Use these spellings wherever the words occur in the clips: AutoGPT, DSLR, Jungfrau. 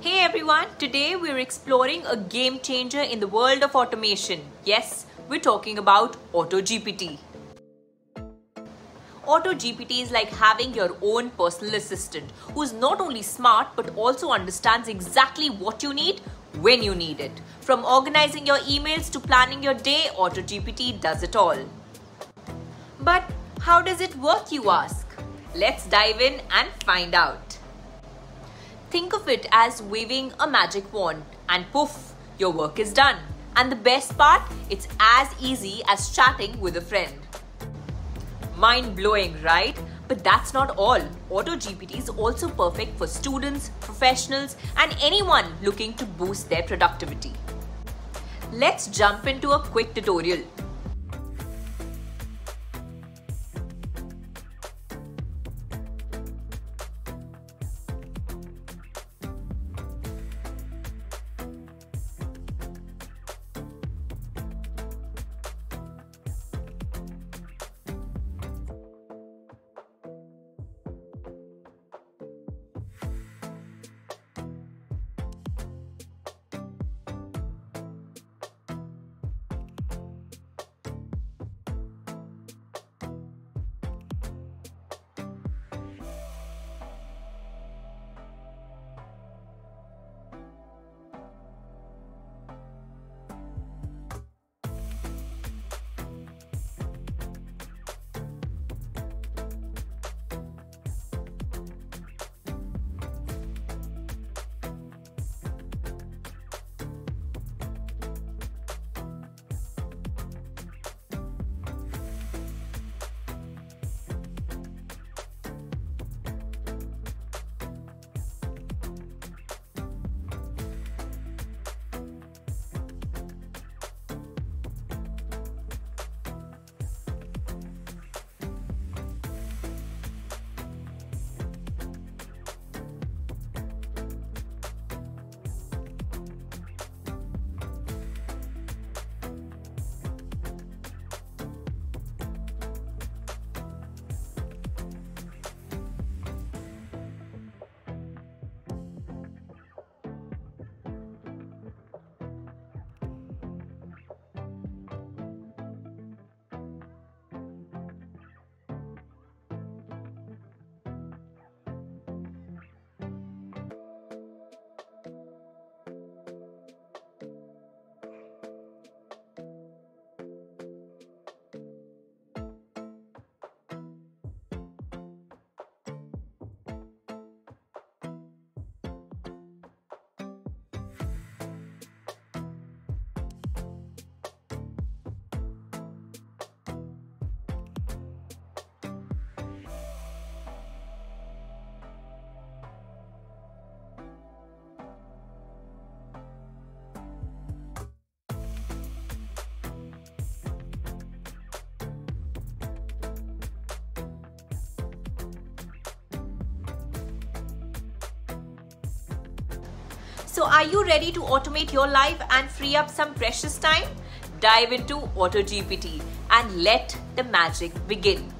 Hey everyone, today we're exploring a game changer in the world of automation. Yes, we're talking about AutoGPT. AutoGPT is like having your own personal assistant who's not only smart but also understands exactly what you need when you need it. From organizing your emails to planning your day, AutoGPT does it all. But how does it work, you ask? Let's dive in and find out. Think of it as waving a magic wand and poof, your work is done. And the best part, it's as easy as chatting with a friend. Mind-blowing, right? But that's not all. AutoGPT is also perfect for students, professionals, and anyone looking to boost their productivity. Let's jump into a quick tutorial. So are you ready to automate your life and free up some precious time? Dive into AutoGPT and let the magic begin.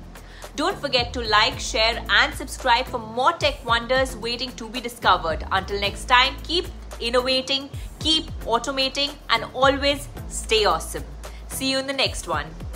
Don't forget to like, share and subscribe for more tech wonders waiting to be discovered. Until next time, keep innovating, keep automating and always stay awesome. See you in the next one.